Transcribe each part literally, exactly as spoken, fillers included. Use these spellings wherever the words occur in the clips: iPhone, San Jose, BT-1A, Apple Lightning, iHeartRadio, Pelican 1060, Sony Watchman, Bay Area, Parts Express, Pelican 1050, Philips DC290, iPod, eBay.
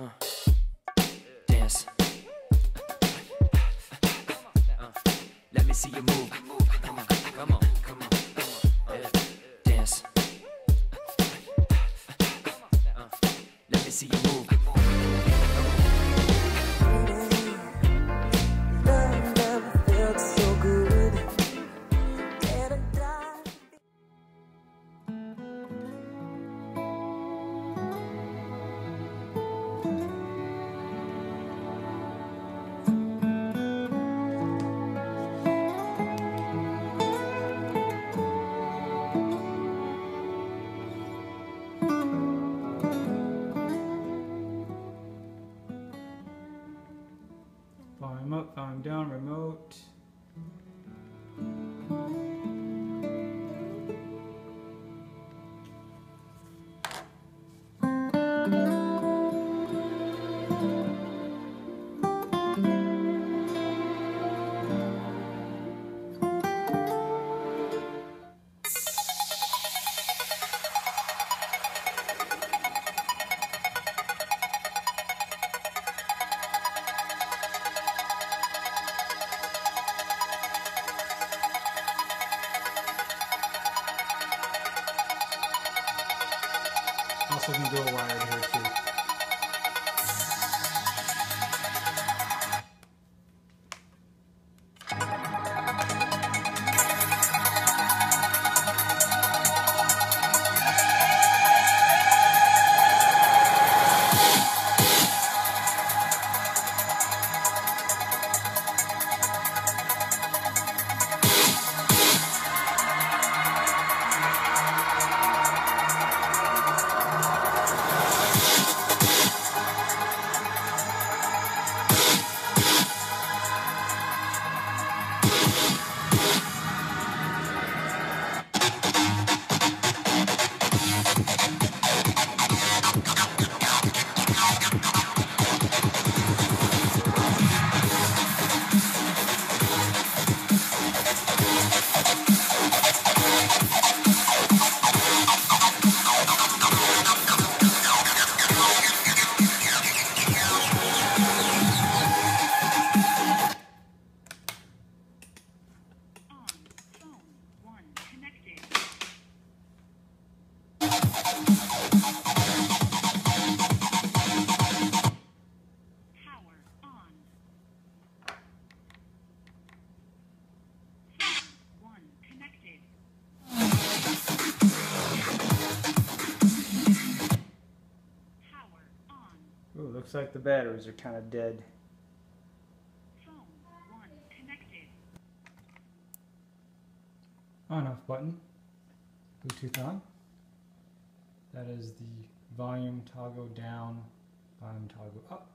Uh. Dance. Uh. Let me see you move. Come on, come on, come on, come on. Dance. Uh. Let me see you move. Volume up, volume down, remote. Also can go wired here too. Looks like the batteries are kind of dead. Phone one connected. On off button. Bluetooth on. That is the volume toggle down, volume toggle up.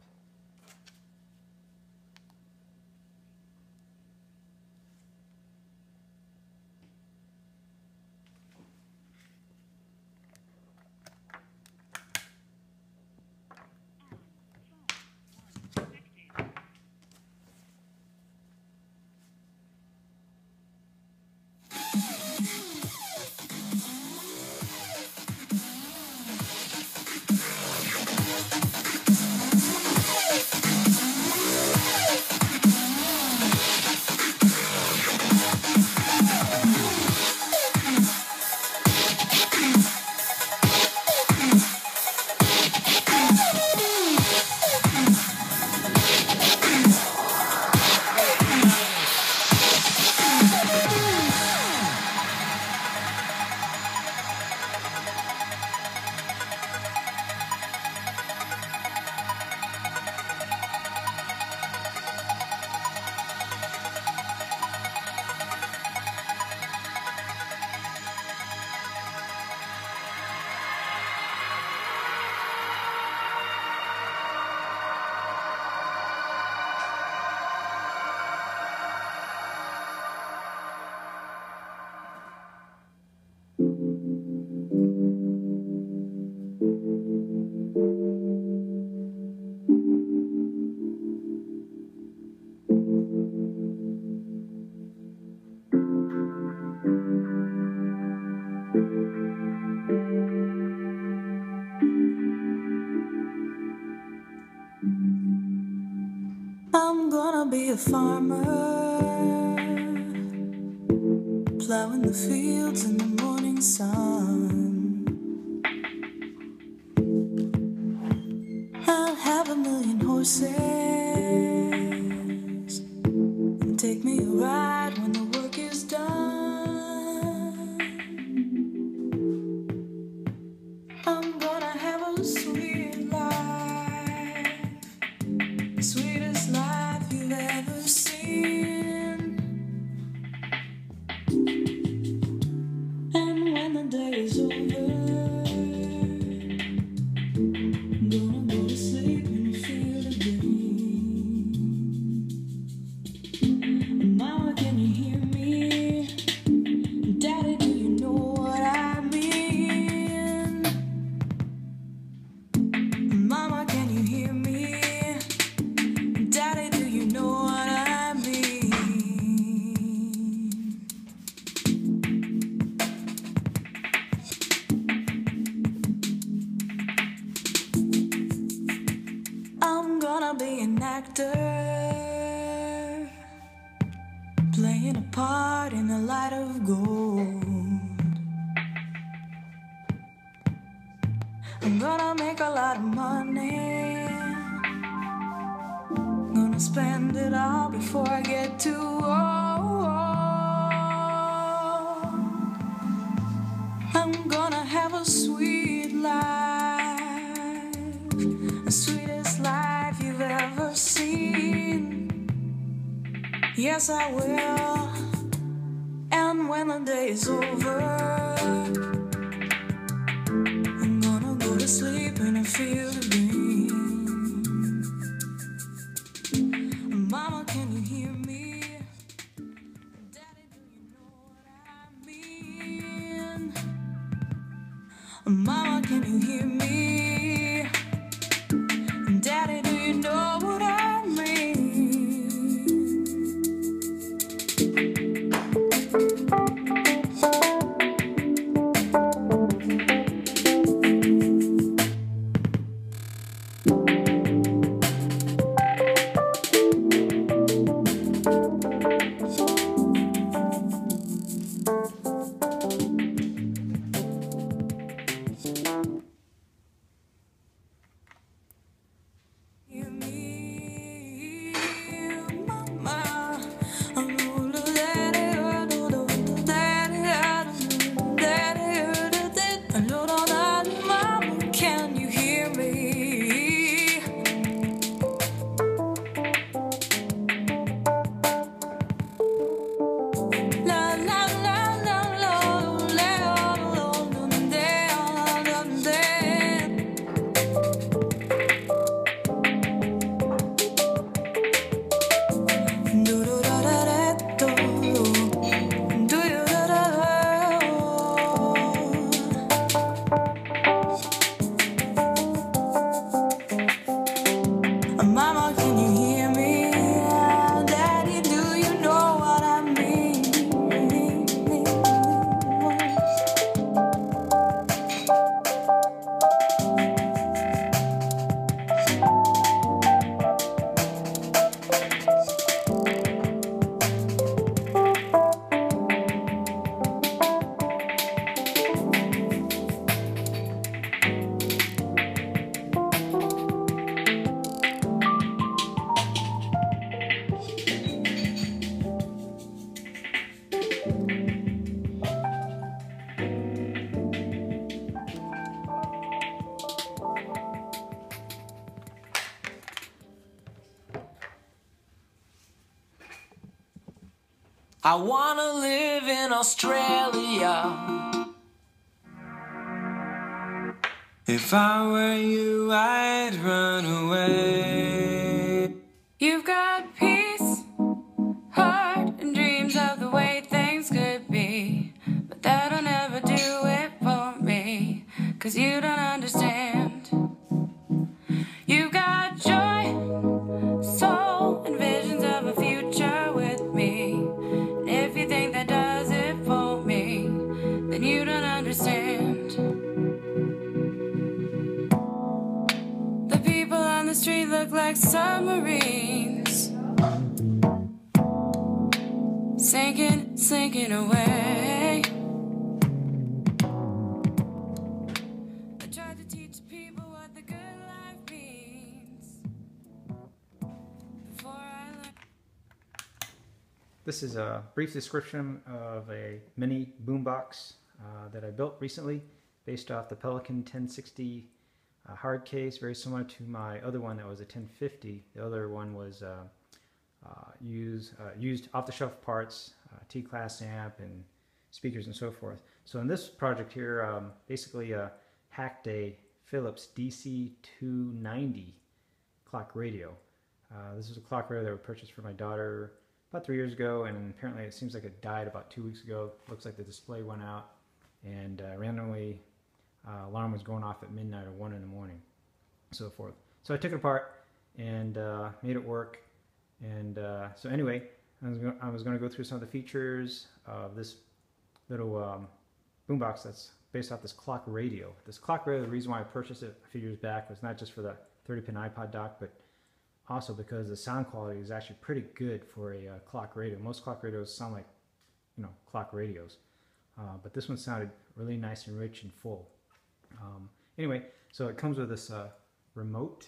a farmer, plowing the fields in the morning sun. I'll have a million horses, and take me a ride when the work is done. I'm gonna have a sweet life, sweetest life you've ever seen. And when the day is over, gonna go to sleep in the field again. Mama, can you hear me? Daddy, do you know what I mean? Mama, can you hear me? Daddy, do you know what I mean? I'm gonna be an actor, playing a part in the light of gold. I'm gonna make a lot of money, gonna spend it all before I get too old. I'm gonna have a sweet life, the sweetest life you've ever seen. Yes, I will. And when the day is over, I'm gonna go to sleep in a field of dreams. Mama, can you hear me? Daddy, do you know what I mean? Mama, can you hear me? Daddy, do you know what I mean? Hear me, mama. Mama, can you hear me? La la la la la la la. Do do da da da do, do do da da da. Mama, can you hear me? Daddy, do you know what I mean? I wanna live in Australia. If I were you, I'd run away. You've got peace, heart, and dreams of the way things could be. But that'll never do it for me, cause you don't understand. You've got joy, soul, and visions of a future with me. And if you think that does it for me, then you don't understand. The people on the street look like submarines. sinking away. I tried to teach people what the good life means before I learned. This is a brief description of a mini boombox uh, that I built recently based off the Pelican ten sixty uh, hard case, very similar to my other one that was a ten fifty. The other one was uh, Uh, use, uh, used off-the-shelf parts, uh, T-class amp and speakers and so forth. So in this project here, um, basically uh, hacked a Philips D C two ninety clock radio. Uh, this is a clock radio that I purchased for my daughter about three years ago, and apparently it seems like it died about two weeks ago. Looks like the display went out, and uh, randomly uh, alarm was going off at midnight or one in the morning, and so forth. So I took it apart and uh, made it work. And uh, so anyway, I was, gonna, I was gonna go through some of the features of this little um, boombox that's based off this clock radio. This clock radio, the reason why I purchased it a few years back was not just for the thirty pin iPod dock, but also because the sound quality is actually pretty good for a uh, clock radio. Most clock radios sound like, you know, clock radios. Uh, but this one sounded really nice and rich and full. Um, anyway, so it comes with this uh, remote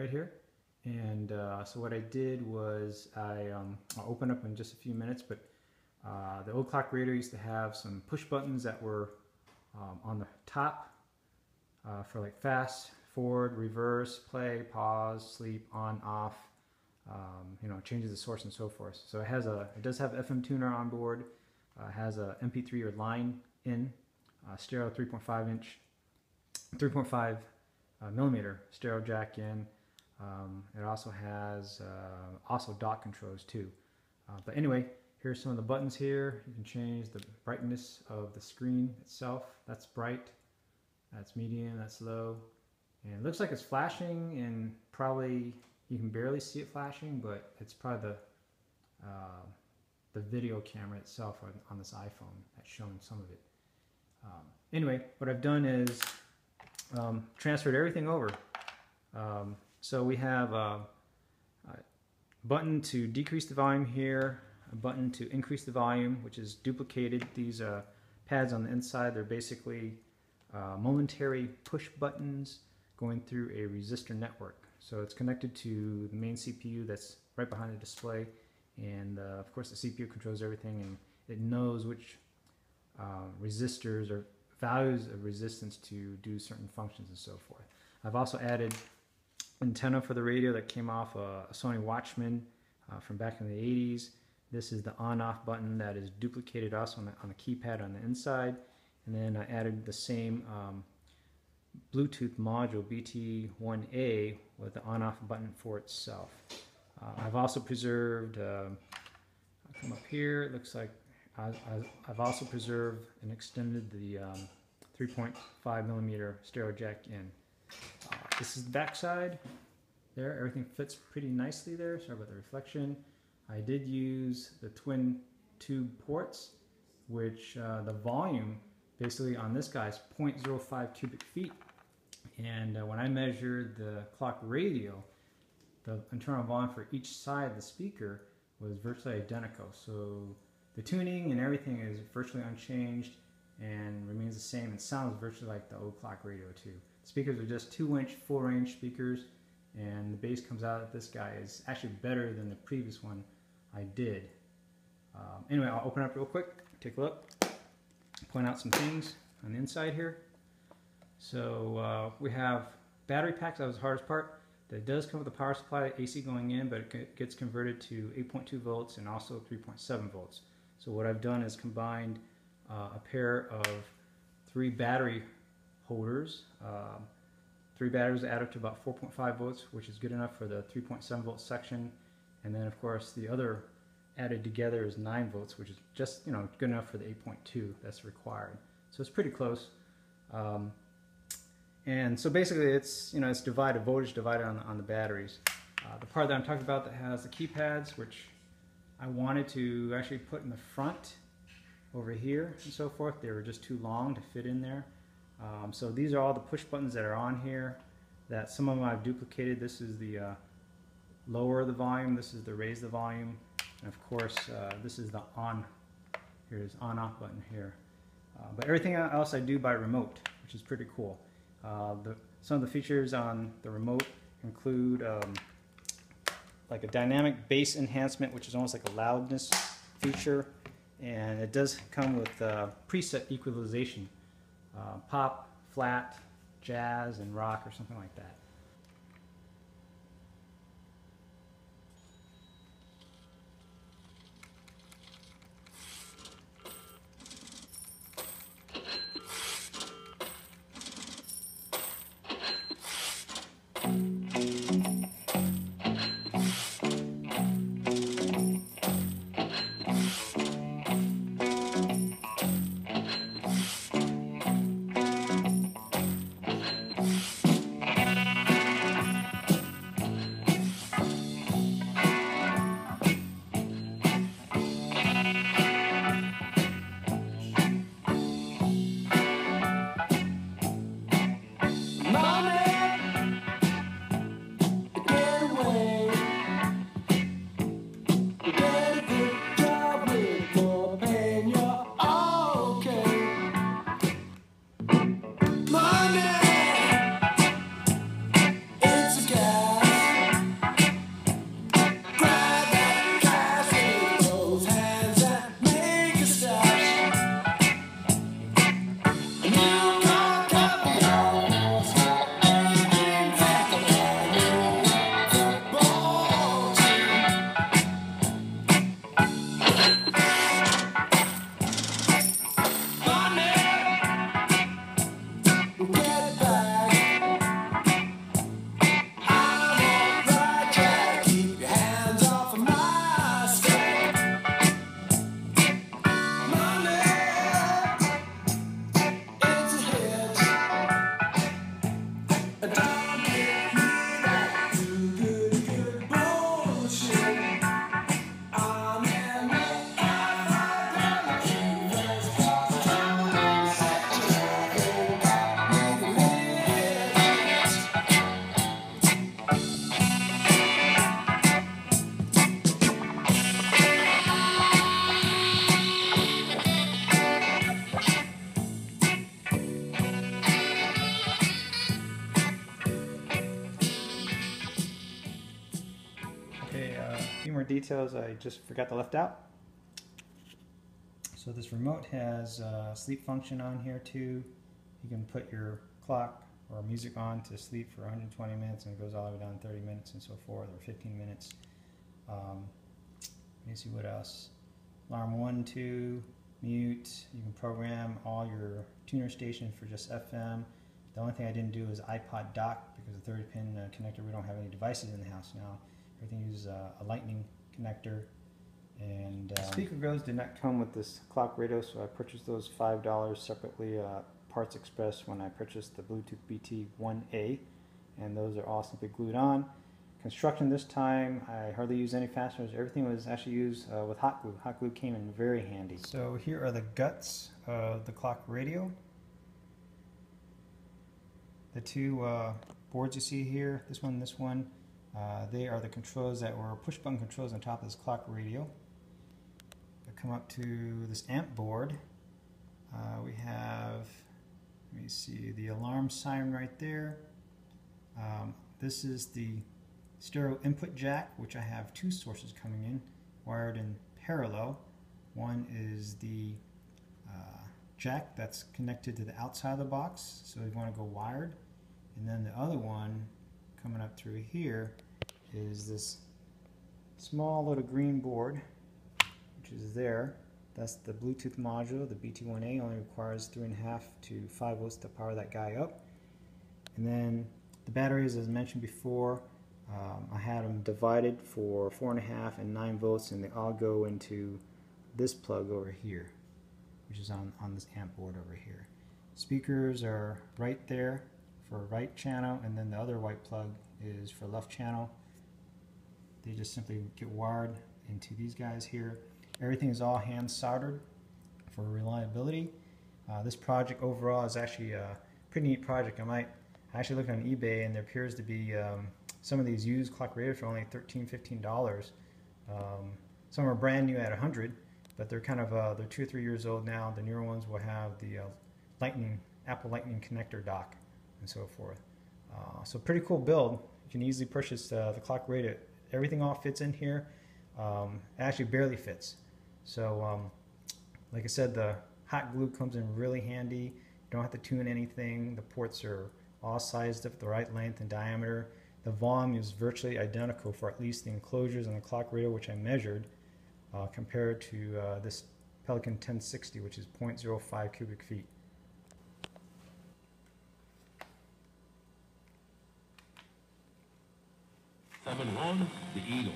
right here. And uh, so what I did was I um, I'll open up in just a few minutes, but uh, the old clock radio used to have some push buttons that were um, on the top uh, for like fast, forward, reverse, play, pause, sleep, on, off, um, you know, changes the source and so forth. So it has a, it does have F M tuner on board, uh, has a M P three or line in, uh, stereo three point five inch, three point five millimeter stereo jack in. Um, it also has uh, also dock controls too. Uh, but anyway, here's some of the buttons here. You can change the brightness of the screen itself. That's bright, that's medium, that's low. And it looks like it's flashing, and probably you can barely see it flashing, but it's probably the, uh, the video camera itself on, on this iPhone that's showing some of it. Um, anyway, what I've done is um, transferred everything over. Um, So we have a, a button to decrease the volume here, a button to increase the volume, which is duplicated. These uh, pads on the inside, they're basically uh, momentary push buttons going through a resistor network. So it's connected to the main C P U that's right behind the display. And uh, of course the C P U controls everything, and it knows which uh, resistors or values of resistance to do certain functions and so forth. I've also added antenna for the radio that came off a Sony Watchman uh, from back in the eighties. This is the on-off button that is duplicated also on the, on the keypad on the inside. And then I added the same um, Bluetooth module, B T one A, with the on-off button for itself. Uh, I've also preserved, uh, I'll come up here, it looks like I, I, I've also preserved and extended the um, three point five millimeter stereo jack in. Uh, This is the back side there. Everything fits pretty nicely there. Sorry about the reflection. I did use the twin tube ports, which uh, the volume basically on this guy is zero point zero five cubic feet. And uh, when I measured the clock radio, the internal volume for each side of the speaker was virtually identical. So the tuning and everything is virtually unchanged and remains the same, and sounds virtually like the old clock radio too. Speakers are just two inch, four inch speakers, and the bass comes out that this guy is actually better than the previous one I did. Um, anyway, I'll open up real quick, take a look, point out some things on the inside here. So uh, we have battery packs. That was the hardest part. That does come with a power supply, A C going in, but it gets converted to eight point two volts and also three point seven volts. So what I've done is combined uh, a pair of three battery holders. Uh, three batteries add up to about four point five volts, which is good enough for the three point seven volt section. And then of course the other added together is nine volts, which is just, you know, good enough for the eight point two that's required. So it's pretty close. Um, and so basically it's, you know, it's divided, voltage divided on the, on the batteries. Uh, the part that I'm talking about that has the keypads, which I wanted to actually put in the front over here and so forth, they were just too long to fit in there. Um, so these are all the push buttons that are on here. That some of them I've duplicated. This is the uh, lower the volume. This is the raise the volume. And of course, uh, this is the on There's on-off button here. Uh, but everything else I do by remote, which is pretty cool. Uh, the, some of the features on the remote include um, like a dynamic bass enhancement, which is almost like a loudness feature, and it does come with uh, preset equalization, uh, pop, flat, jazz, and rock, or something like that. Details I just forgot to left out. So this remote has a sleep function on here too. You can put your clock or music on to sleep for one hundred twenty minutes, and it goes all the way down thirty minutes and so forth, or fifteen minutes. Um, let me see what else. Alarm one, two, mute. You can program all your tuner stations for just F M. The only thing I didn't do is iPod dock, because the thirty pin uh, connector, we don't have any devices in the house now. Everything uses uh, a Lightning connector, and uh, speaker grills did not come with this clock radio, so I purchased those five dollars separately uh, Parts Express when I purchased the Bluetooth B T one A, and those are all simply glued on. Construction this time I hardly used any fasteners. Everything was actually used uh, with hot glue. Hot glue came in very handy. So here are the guts of the clock radio. The two uh, boards you see here, this one, this one. Uh, they are the controls that were push button controls on top of this clock radio. They come up to this amp board. Uh, we have, let me see, the alarm siren right there. Um, this is the stereo input jack, which I have two sources coming in, wired in parallel. One is the uh, jack that's connected to the outside of the box, so you want to go wired. And then the other one coming up through here is this small little green board, which is there. That's the Bluetooth module. The B T one A only requires three and a half to five volts to power that guy up. And then the batteries, as mentioned before, um, I had them divided for four and a half and nine volts, and they all go into this plug over here, which is on on this amp board over here. Speakers are right there for right channel, and then the other white plug is for left channel. They just simply get wired into these guys here. Everything is all hand soldered for reliability. Uh, this project overall is actually a pretty neat project. I might I actually looked on eBay, and there appears to be um, some of these used clock radios for only thirteen, fifteen dollars. Um, some are brand new at a hundred, but they're kind of uh, they're two or three years old now. The newer ones will have the uh, Lightning Apple Lightning connector dock and so forth. Uh, so pretty cool build. You can easily purchase uh, the clock rated. Everything all fits in here. Um, it actually barely fits. So um, like I said, the hot glue comes in really handy. You don't have to tune anything. The ports are all sized up the right length and diameter. The volume is virtually identical for at least the enclosures and the clock rater, which I measured, uh, compared to uh, this Pelican ten sixty, which is zero point zero five cubic feet. seven one, the Eagle.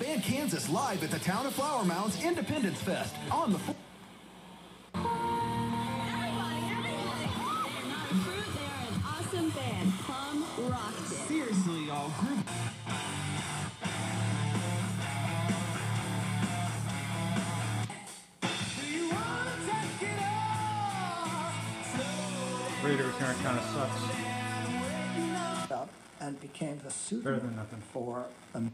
Band Kansas live at the Town of Flower Mounds Independence Fest on the fourth. Everybody, everybody! They're not a crew, they're an awesome band. Come rock it. Seriously, y'all, group. Do you wanna take it off? Raider return kind of sucks. And became the pseudonym than nothing. For a man.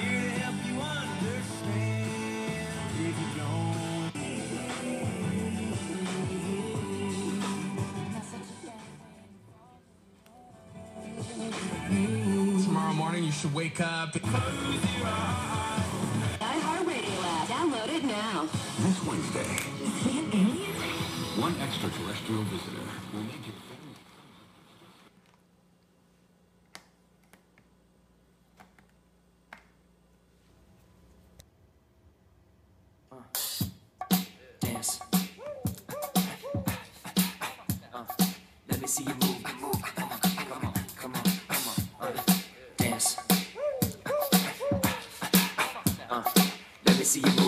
Tomorrow morning you should wake up. iHeartRadio app. Download it now. This Wednesday. One extraterrestrial visitor will make it. See you move, move, come on, come on, come on, come on, uh, dance. Uh, let me see you move.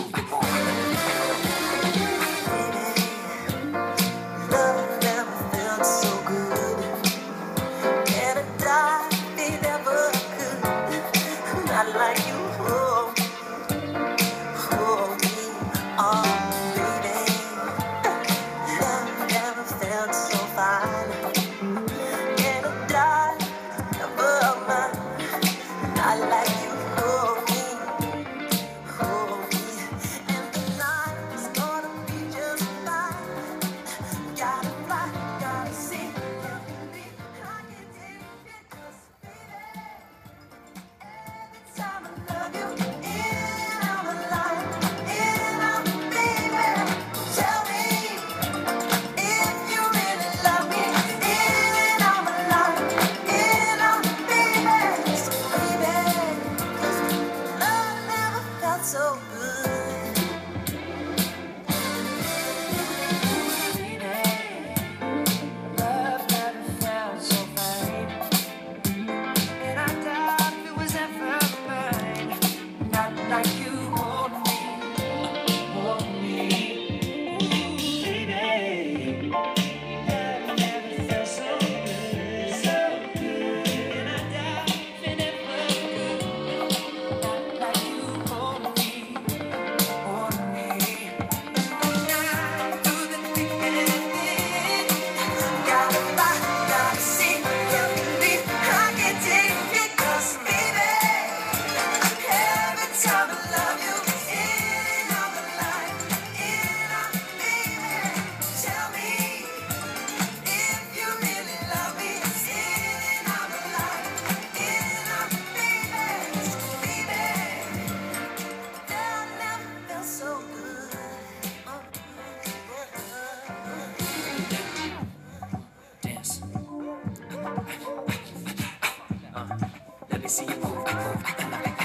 See you move, move, move.